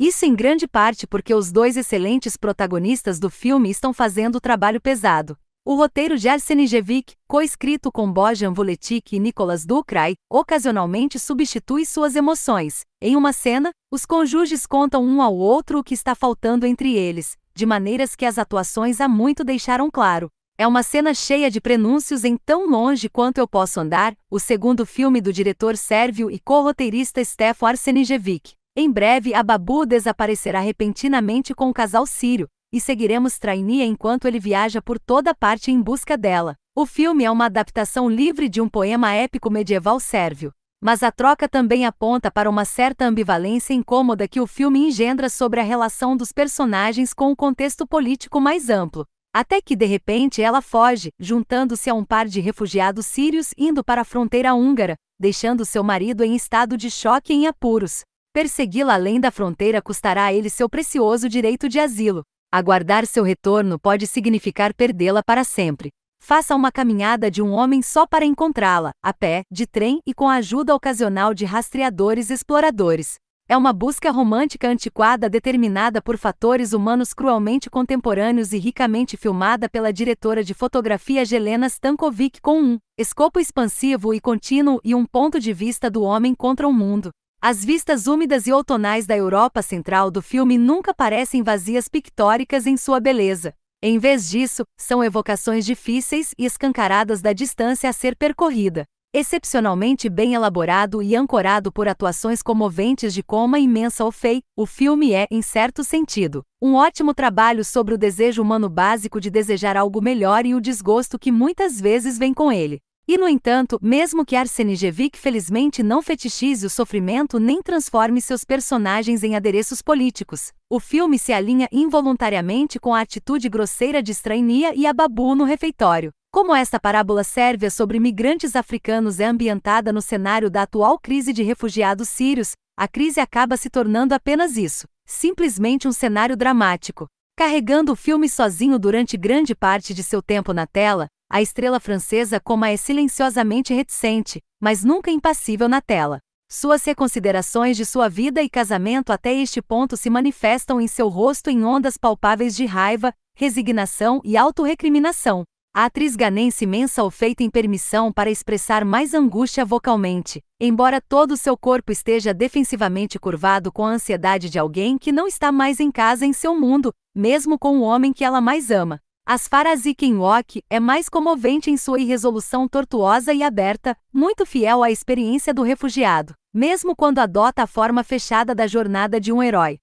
Isso em grande parte porque os dois excelentes protagonistas do filme estão fazendo o trabalho pesado. O roteiro de Arsenijević, coescrito com Bojan Vuletić e Nicolas Dukrai, ocasionalmente substitui suas emoções. Em uma cena, os cônjuges contam um ao outro o que está faltando entre eles, de maneiras que as atuações há muito deixaram claro. É uma cena cheia de prenúncios em Tão Longe Quanto Eu Posso Andar, o segundo filme do diretor sérvio e co-roteirista Stépho Arsenijević. Em breve, a Babu desaparecerá repentinamente com o casal sírio, e seguiremos Traini enquanto ele viaja por toda parte em busca dela. O filme é uma adaptação livre de um poema épico medieval sérvio. Mas a troca também aponta para uma certa ambivalência incômoda que o filme engendra sobre a relação dos personagens com o contexto político mais amplo. Até que de repente ela foge, juntando-se a um par de refugiados sírios indo para a fronteira húngara, deixando seu marido em estado de choque e em apuros. Persegui-la além da fronteira custará a ele seu precioso direito de asilo. Aguardar seu retorno pode significar perdê-la para sempre. Faça uma caminhada de um homem só para encontrá-la, a pé, de trem e com a ajuda ocasional de rastreadores exploradores. É uma busca romântica antiquada determinada por fatores humanos cruelmente contemporâneos e ricamente filmada pela diretora de fotografia Jelena Stankovic com um escopo expansivo e contínuo e um ponto de vista do homem contra o mundo. As vistas úmidas e outonais da Europa central do filme nunca parecem vazias pictóricas em sua beleza. Em vez disso, são evocações difíceis e escancaradas da distância a ser percorrida. Excepcionalmente bem elaborado e ancorado por atuações comoventes de Coman Imensa Alfei, o filme é, em certo sentido, um ótimo trabalho sobre o desejo humano básico de desejar algo melhor e o desgosto que muitas vezes vem com ele. E no entanto, mesmo que Arsenijević felizmente não fetichize o sofrimento nem transforme seus personagens em adereços políticos, o filme se alinha involuntariamente com a atitude grosseira de Strainia e a Babu no refeitório. Como esta parábola sérvia sobre migrantes africanos é ambientada no cenário da atual crise de refugiados sírios, a crise acaba se tornando apenas isso, simplesmente um cenário dramático. Carregando o filme sozinho durante grande parte de seu tempo na tela, a estrela francesa Coman é silenciosamente reticente, mas nunca impassível na tela. Suas reconsiderações de sua vida e casamento até este ponto se manifestam em seu rosto em ondas palpáveis de raiva, resignação e autorrecriminação. A atriz ganense Mensa Alfei tem permissão para expressar mais angústia vocalmente, embora todo seu corpo esteja defensivamente curvado com a ansiedade de alguém que não está mais em casa em seu mundo, mesmo com o homem que ela mais ama. As Faraziken Walk é mais comovente em sua irresolução tortuosa e aberta, muito fiel à experiência do refugiado, mesmo quando adota a forma fechada da jornada de um herói.